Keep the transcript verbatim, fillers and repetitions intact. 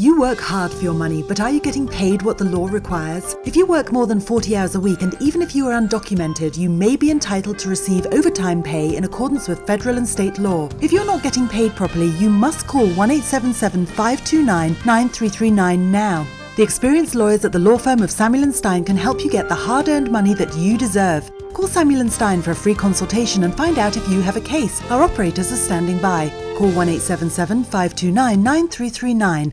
You work hard for your money, but are you getting paid what the law requires? If you work more than forty hours a week, and even if you are undocumented, you may be entitled to receive overtime pay in accordance with federal and state law. If you're not getting paid properly, you must call one eight seven seven, five two nine, nine three three nine now. The experienced lawyers at the law firm of Samuel and Stein can help you get the hard-earned money that you deserve. Call Samuel and Stein for a free consultation and find out if you have a case. Our operators are standing by. Call one eight seven seven, five two nine, nine three three nine.